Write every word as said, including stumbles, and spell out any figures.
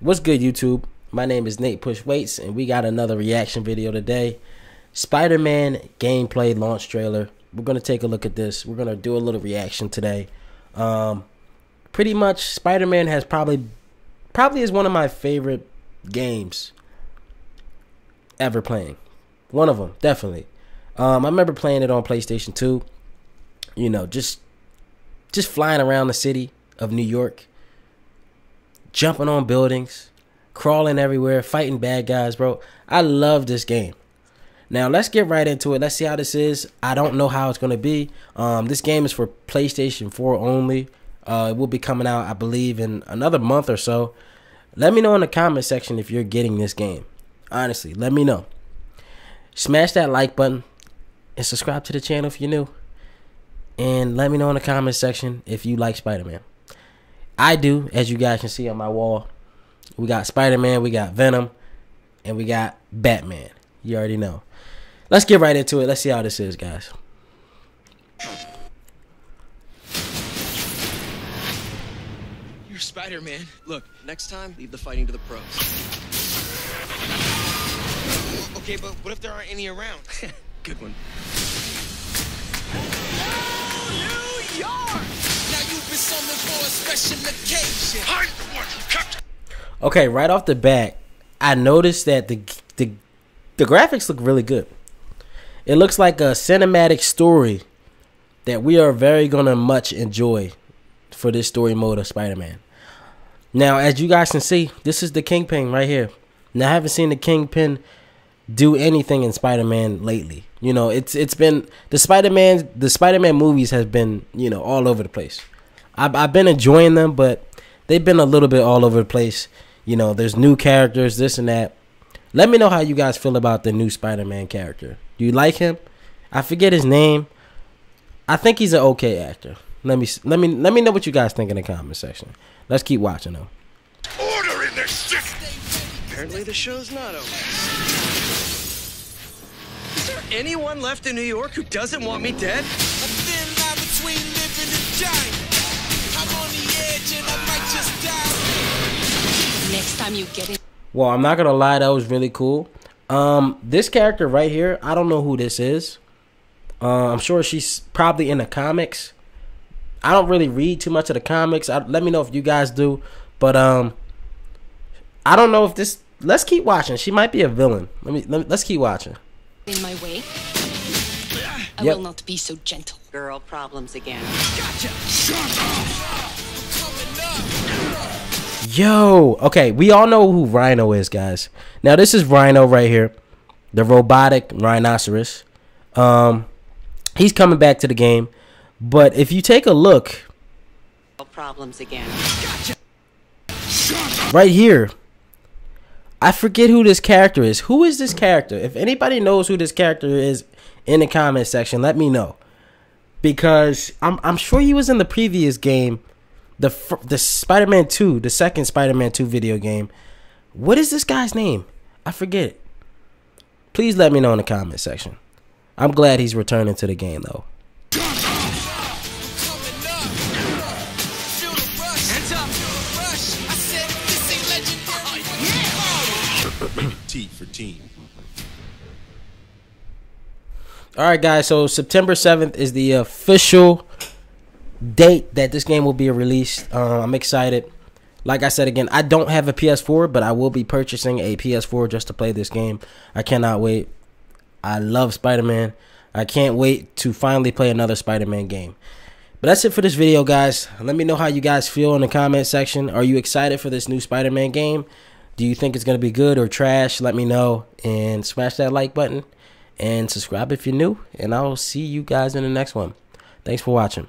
What's good, YouTube? My name is Nate Pushweights, and we got another reaction video today. Spider-Man gameplay launch trailer. We're going to take a look at this. We're going to do a little reaction today. Um, pretty much, Spider-Man has probably, probably is one of my favorite games ever playing. One of them, definitely. Um, I remember playing it on PlayStation two. You know, just, just flying around the city of New York, jumping on buildings, crawling everywhere, fighting bad guys, bro. I love this game. Now, let's get right into it. Let's see how this is. I don't know how it's going to be. Um, this game is for PlayStation four only. Uh, it will be coming out, I believe, in another month or so. Let me know in the comment section if you're getting this game. Honestly, let me know. Smash that like button and subscribe to the channel if you're new. And let me know in the comment section if you like Spider-Man. I do, as you guys can see on my wall. We got Spider-Man, we got Venom, and we got Batman. You already know. Let's get right into it. Let's see how this is, guys. You're Spider-Man. Look, next time, leave the fighting to the pros. Okay, but what if there aren't any around? Good one. Oh, New York! Now you've been summoned for a special occasion. I'm the one who kept... Okay, right off the bat, I noticed that the the the graphics look really good. It looks like a cinematic story that we are very gonna much enjoy for this story mode of Spider-Man. Now, as you guys can see, this is the Kingpin right here. Now, I haven't seen the Kingpin do anything in Spider-Man lately. You know, it's it's been the Spider-Man the Spider-Man movies have been, you know, all over the place. I've I've been enjoying them, but they've been a little bit all over the place. You know, there's new characters, this and that. Let me know how you guys feel about the new Spider-Man character. Do you like him? I forget his name. I think he's an okay actor. Let me let me let me know what you guys think in the comment section. Let's keep watching though. Order in this shit. Apparently the show's not over. Is there anyone left in New York who doesn't want me dead? A thin line between living and dying. I'm on the edge and I might just die. Next time you get it. Well, I'm not gonna lie, that was really cool. Um, this character right here, I don't know who this is. Uh, I'm sure she's probably in the comics. I don't really read too much of the comics. I, let me know if you guys do. But um, I don't know if this. Let's keep watching. She might be a villain. Let me. Let me let's keep watching. In my way, I yep. will not be so gentle. Girl problems again. Gotcha. Shut up. Yo, okay, we all know who Rhino is, guys. Now, this is Rhino right here, the robotic rhinoceros. Um, he's coming back to the game, but if you take a look, problems again. Right here, I forget who this character is. Who is this character? If anybody knows who this character is in the comment section, let me know, because I'm I'm sure he was in the previous game. The, the Spider-Man two, the second Spider-Man two video game. What is this guy's name? I forget it. Please let me know in the comment section. I'm glad he's returning to the game, though. T for team. All right, guys. So September seventh is the official date that this game will be released. uh, I'm excited. Like I said again, I don't have a P S four, but I will be purchasing a P S four just to play this game. I cannot wait. I love Spider-Man. I can't wait to finally play another Spider-Man game. But that's it for this video, guys. Let me know how you guys feel in the comment section. Are you excited for this new Spider-Man game? Do you think it's going to be good or trash? Let me know, and smash that like button and subscribe if you're new, and I'll see you guys in the next one. Thanks for watching.